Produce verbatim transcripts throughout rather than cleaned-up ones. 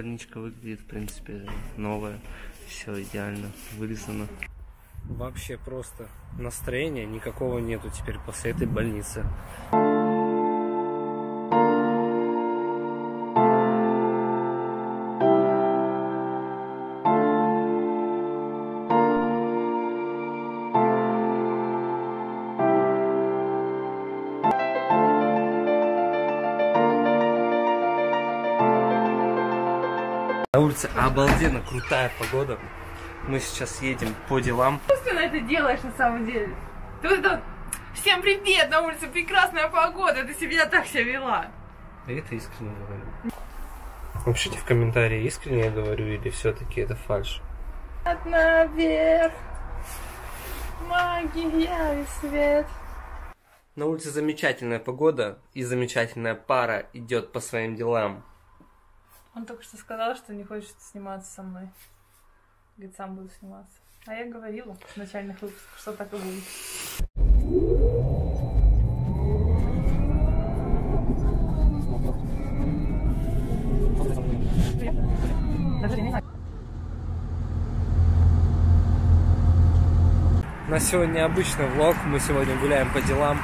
больничка выглядит, в принципе, новая. Все идеально вырезано. Вообще просто настроения никакого нету теперь после этой больницы. На улице обалденно крутая погода. Мы сейчас едем по делам. Что ты это делаешь на самом деле? Ты вот это... Всем привет, на улице прекрасная погода, ты себя так себя вела. Это искренне говорю. Напишите в комментарии, искренне я говорю или все-таки это фальшь. Наверх, магия и свет. На улице замечательная погода и замечательная пара идет по своим делам. Он только что сказал, что не хочет сниматься со мной. Говорит, сам буду сниматься. А я говорила в начальных выпусках, что так и будет. На сегодня обычный влог. Мы сегодня гуляем по делам.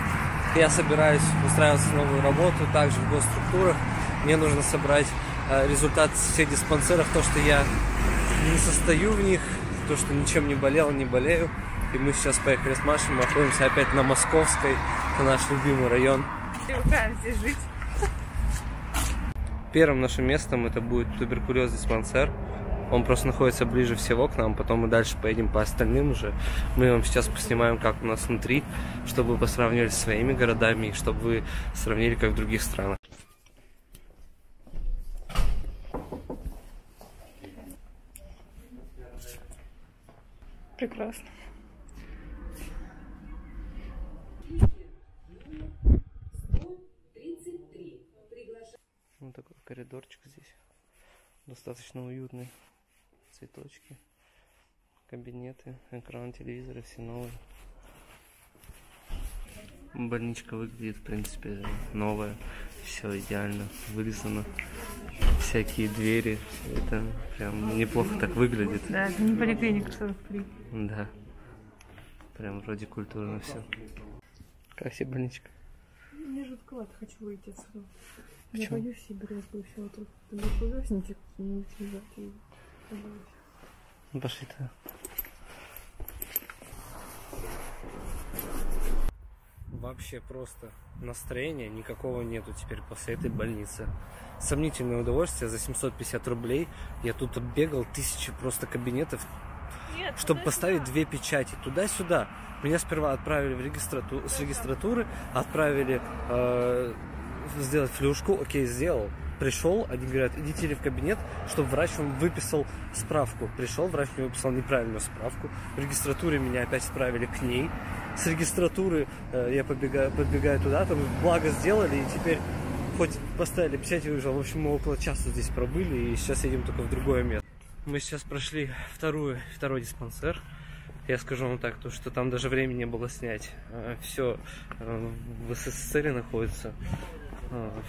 Я собираюсь устраиваться в новую работу, также в госструктурах. Мне нужно собрать результат всех диспансеров, то, что я не состою в них, то, что ничем не болел, не болею. И мы сейчас поехали с Машей, мы находимся опять на Московской, это наш любимый район. Привыкаем здесь жить. Первым нашим местом это будет туберкулез-диспансер. Он просто находится ближе всего к нам, потом мы дальше поедем по остальным уже. Мы вам сейчас поснимаем, как у нас внутри, чтобы вы посравнили с своими городами, и чтобы вы сравнили, как в других странах. Прекрасно. Вот такой коридорчик здесь. Достаточно уютный. Цветочки, кабинеты, экран телевизора, все новые. Больничка выглядит, в принципе, новая. Все идеально вырезано. Всякие двери, это прям неплохо так выглядит. Да, это не поликлиника сорок три. Да, прям вроде культурно все. Как себе больничка? Мне жутковато, хочу выйти отсюда. Почему? Я боюсь, я брезгую, все вот тут туберкулезники какие-нибудь лежат и побоюсь. Ну пошли-то. Вообще просто настроения никакого нету теперь после этой больницы. Сомнительное удовольствие за семьсот пятьдесят рублей. Я тут оббегал тысячи просто кабинетов, Нет, чтобы поставить две печати туда-сюда. Меня сперва отправили в регистрату... с регистратуры, отправили э, сделать флюшку. Окей, сделал. Пришел, они говорят, идите ли в кабинет, чтобы врач вам выписал справку. Пришел, врач мне выписал неправильную справку. В регистратуре меня опять отправили к ней. С регистратуры э, я побегаю, подбегаю туда, там благо сделали, и теперь хоть поставили печать и уезжал. В общем, мы около часа здесь пробыли, и сейчас едем только в другое место. Мы сейчас прошли вторую, второй диспансер. Я скажу вам так, то, что там даже времени не было снять. Все в эс эс эс эр находится.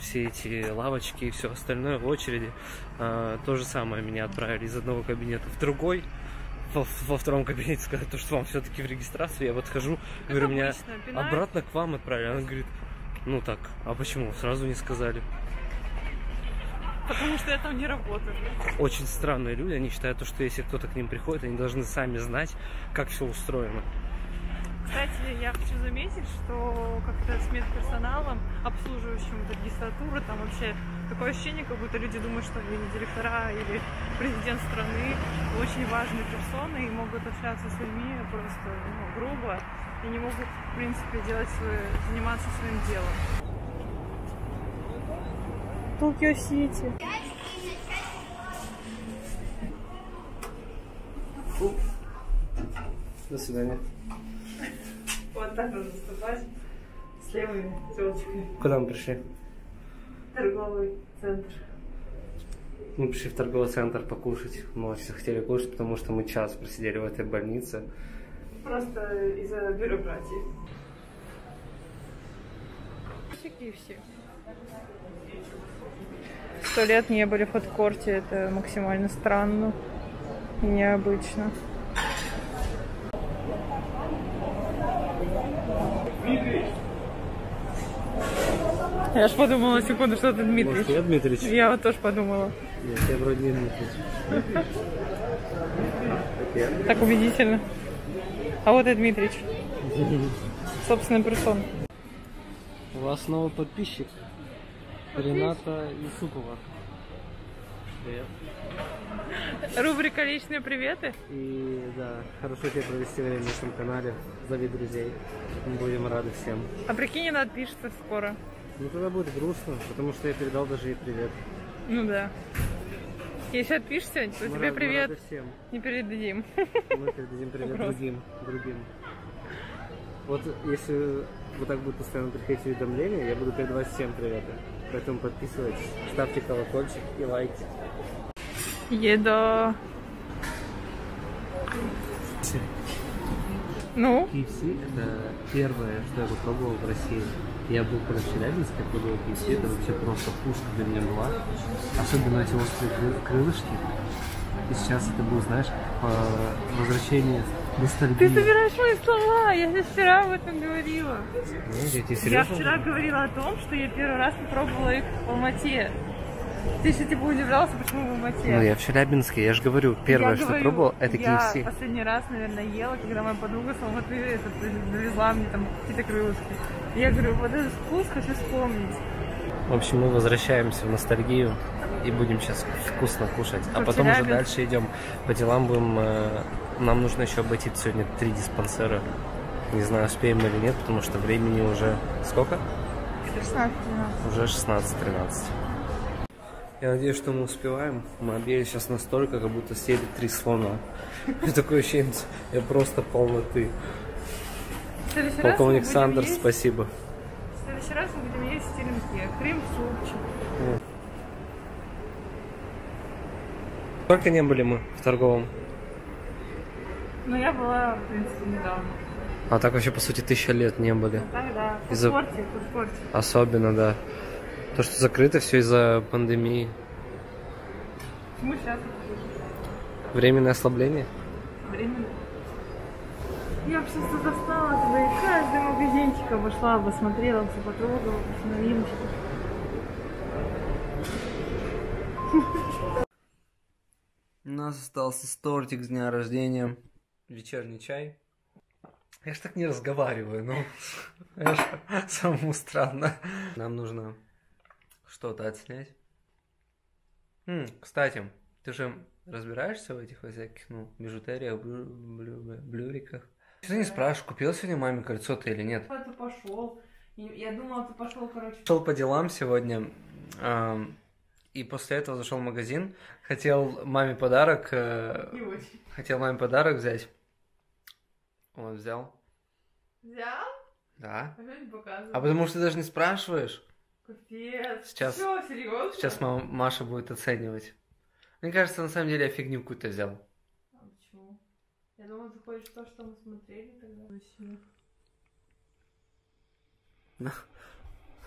Все эти лавочки и все остальное, в очереди. То же самое, меня отправили из одного кабинета в другой. Во, во втором кабинете сказать, то, что вам все-таки в регистрацию. Я подхожу, говорю, меня обратно к вам отправили. Она говорит, ну так, а почему? Сразу не сказали. Потому что я там не работаю. Очень странные люди, они считают, что если кто-то к ним приходит, они должны сами знать, как все устроено. Кстати, я хочу заметить, что как-то с медперсоналом, обслуживающим регистратуру, там вообще такое ощущение, как будто люди думают, что они директора или президент страны, очень важные персоны, и могут общаться с людьми просто ну, грубо, и не могут, в принципе, делать свое, заниматься своим делом. Токио-Сити. До свидания. Вот так надо выступать с левыми телочками. Куда мы пришли? В торговый центр. Мы пришли в торговый центр покушать. Мы очень хотели кушать, потому что мы час просидели в этой больнице. Просто из-за бюрократии. Все. сто лет не были в фудкорте. Это максимально странно и необычно. Я ж подумала секунду, что это Дмитрич. Может, я Дмитрич? Я вот тоже подумала. Нет, я вроде не Дмитрич. Так убедительно. А вот и Дмитрич. Собственная персона. У вас новый подписчик. Рената Исупова. Привет. Рубрика «Личные приветы». И да, хорошо тебе провести время на нашем канале. Зови друзей. Мы будем рады всем. А прикинь, она отпишется скоро. Ну тогда будет грустно, потому что я передал даже ей привет. Ну да. Если отпишешься, то тебе привет не передадим. Мы передадим привет другим, другим. Вот если вы так будете постоянно приходить уведомления, я буду передавать всем приветы. Поэтому подписывайтесь, ставьте колокольчик и лайки. Еда. Ну? кей эф си это первое, что я попробовал в России. Я был про Челябинск, как бы был кей эф си, это вообще просто пушка для меня была. Особенно эти острые крылышки. И сейчас это было, знаешь, по возвращению ностальгии. Ты собираешь мои слова, я здесь вчера об этом говорила. Я, я вчера говорила о том, что я первый раз попробовала их в Алмате. Ты еще типа удивлялся, почему в Алмате? Ну я в Челябинске, я же говорю, первое, я что говорю, пробовал, это кей эф си. Я последний раз, наверное, ела, когда моя подруга с Алматы довезла мне там какие-то крылышки. Я говорю, вот этот вкус хочу вспомнить. В общем, мы возвращаемся в ностальгию и будем сейчас вкусно кушать. Что, а потом Челябинск? Уже дальше идем по делам будем. Э, нам нужно еще обойти сегодня три диспансера. Не знаю, успеем или нет, потому что времени уже сколько? шестнадцать тринадцать. Уже шестнадцать тринадцать. Я надеюсь, что мы успеваем. Мы объели сейчас настолько, как будто съели три слона. Такое ощущение, я просто полноты. Полковник Сандерс, спасибо. В следующий раз мы будем есть теремки, крем-супчик. Сколько не были мы в торговом? Ну, я была, в принципе, недавно. А так вообще, по сути, тысяча лет не были. Ну, так, да. Из-за... Фудкорте, фудкорте. Особенно, да. То, что закрыто все из-за пандемии. Почему сейчас? Временное ослабление? Временное. Я вообще все достала, я каждый магазинчик обошла, обосмотрела, все потрогала, новиночки. У нас остался тортик с дня рождения. Вечерний чай. Я ж так не разговариваю, но я ж самому странно. Нам нужно что-то отснять. М, кстати, ты же разбираешься в этих всяких, ну, бижутериях, блю, блю, блю, блюриках? Ты не спрашиваешь, купила сегодня маме кольцо-то или нет? Ты пошел. Я думала, ты пошел, короче. Пошел по делам сегодня. Э, и после этого зашел в магазин. Хотел маме подарок. Э, не очень. Хотел маме подарок взять. Вот, взял. Взял? Да. А, а потому что ты даже не спрашиваешь. Капец. Сейчас, Всё, серьезно? Сейчас мама, Маша будет оценивать. Мне кажется, на самом деле я фигню какую-то взял. Я думала, ты хочешь то, что мы смотрели тогда. На,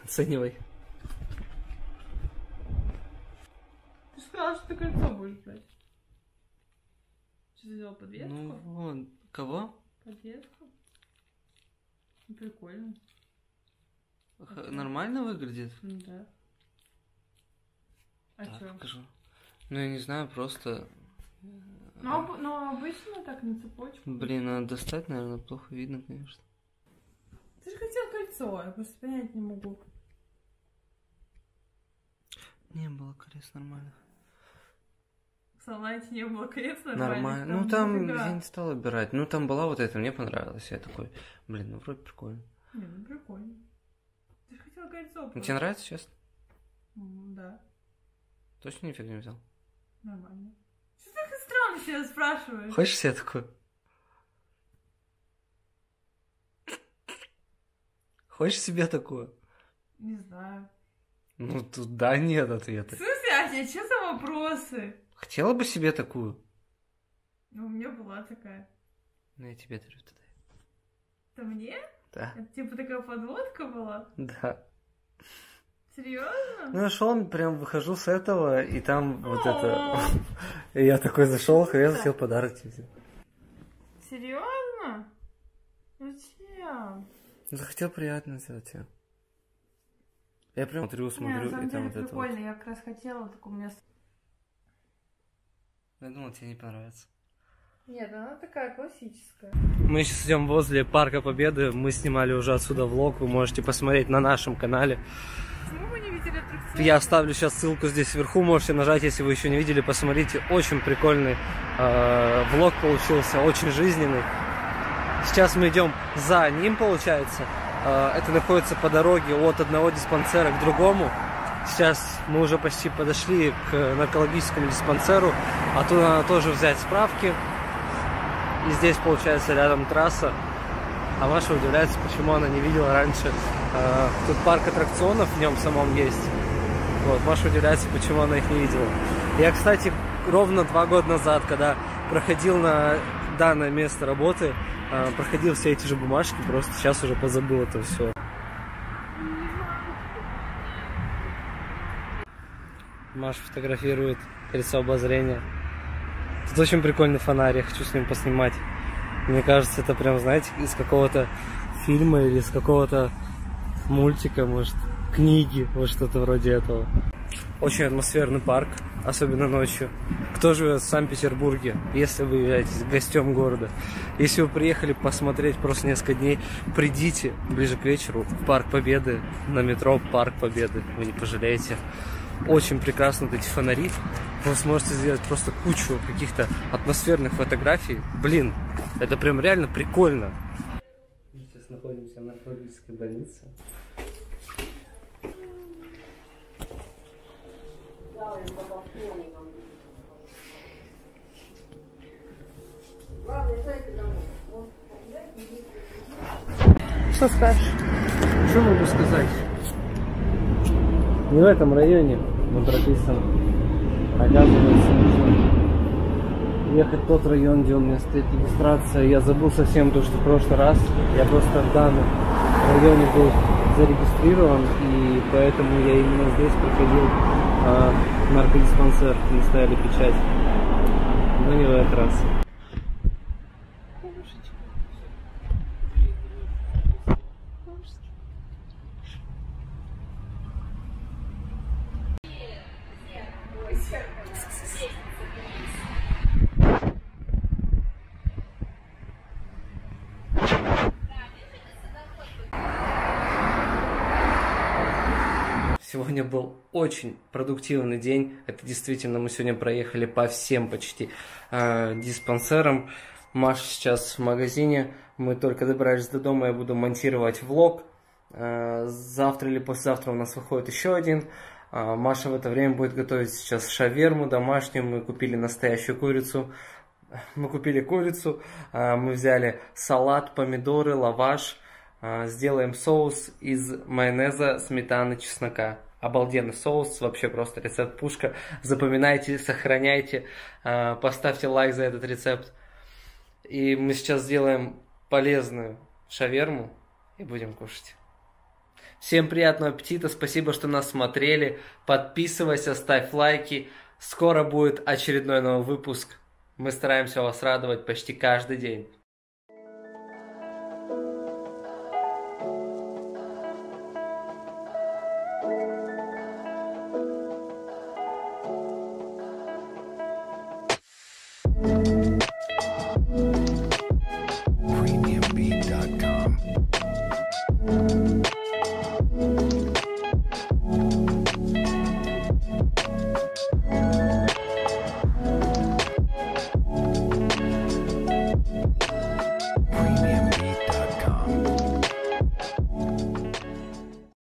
оценивай. Ты сказала, что ты кольцо будешь брать. Что ты взял, подвеску? Ну, вон, кого? Подвеску. Ну, прикольно. Х нормально выглядит? Да. А так, чё? Покажу. Ну, я не знаю, просто... Но, об... но обычно так на цепочку. Блин, надо достать, наверное, плохо видно, конечно. Ты же хотел кольцо, я просто понять не могу. Не было колец нормально. Салайте, не было колец нормально. Нормально. Там ну там дофига. Я не стал убирать. Ну там была вот эта, мне понравилась. Я такой, блин, ну вроде прикольно. Не, ну прикольно. Ты же хотел кольцо. Просто. Тебе нравится, честно? Mm, да. Точно нифига не взял? Нормально. Что так странно себя спрашиваешь? Хочешь себе такую? Хочешь себе такую? Не знаю. Ну, тут да, нет ответа. В смысле, Ася, что за вопросы? Хотела бы себе такую? Ну, у меня была такая. Ну, я тебе дарю тогда. Это мне? Да. Это типа такая подводка была? Да. Серьезно? Ну, я шел, прям выхожу с этого, и там вот это... И я такой зашел, я захотел подарок тебе. Серьезно? Зачем? Захотел приятно сделать тебе. Я прям смотрю, смотрю, и там вот это прикольно, я как раз хотела, так у меня... Я думал, тебе не понравится. Нет, она такая классическая. Мы сейчас идем возле Парка Победы. Мы снимали уже отсюда влог. Вы можете посмотреть на нашем канале. Почему вы не видели аттракцион? Я оставлю сейчас ссылку здесь вверху. Можете нажать, если вы еще не видели. Посмотрите. Очень прикольный э, влог получился. Очень жизненный. Сейчас мы идем за ним, получается. Э, это находится по дороге от одного диспансера к другому. Сейчас мы уже почти подошли к наркологическому диспансеру. Оттуда надо тоже взять справки. И здесь, получается, рядом трасса. А Маша удивляется, почему она не видела раньше. Э, тут парк аттракционов в нем самом есть. Вот, Маша удивляется, почему она их не видела. Я, кстати, ровно два года назад, когда проходил на данное место работы, э, проходил все эти же бумажки, просто сейчас уже позабыл это все. Маша фотографирует колесо обозрения. Тут очень прикольный фонарь, я хочу с ним поснимать. Мне кажется, это прям, знаете, из какого-то фильма или из какого-то мультика, может, книги, может, что-то вроде этого. Очень атмосферный парк, особенно ночью. Кто живет в Санкт-Петербурге, если вы являетесь гостем города? Если вы приехали посмотреть просто несколько дней, придите ближе к вечеру в Парк Победы, на метро Парк Победы, вы не пожалеете. Очень прекрасно вот эти фонари. Вы сможете сделать просто кучу каких-то атмосферных фотографий. Блин, это прям реально прикольно. Сейчас находимся в наркологической больнице. Что скажешь? Что могу сказать? Не в этом районе мы прописаны. Оказывается, нужно ехать в тот район, где у меня стоит регистрация. Я забыл совсем то, что в прошлый раз я просто в данном районе был зарегистрирован, и поэтому я именно здесь проходил э, наркодиспансер, не ставили печать. Но не в этот раз. Сегодня был очень продуктивный день. Это действительно, мы сегодня проехали по всем почти э, диспансерам. Маша сейчас в магазине. Мы только добрались до дома, я буду монтировать влог. Э, завтра или послезавтра у нас выходит еще один. Э, Маша в это время будет готовить сейчас шаверму домашнюю. Мы купили настоящую курицу. Мы купили курицу. Э, мы взяли салат, помидоры, лаваш. Сделаем соус из майонеза, сметаны, чеснока. Обалденный соус, вообще просто рецепт пушка. Запоминайте, сохраняйте, поставьте лайк за этот рецепт. И мы сейчас сделаем полезную шаверму и будем кушать. Всем приятного аппетита, спасибо, что нас смотрели. Подписывайся, ставь лайки. Скоро будет очередной новый выпуск. Мы стараемся вас радовать почти каждый день.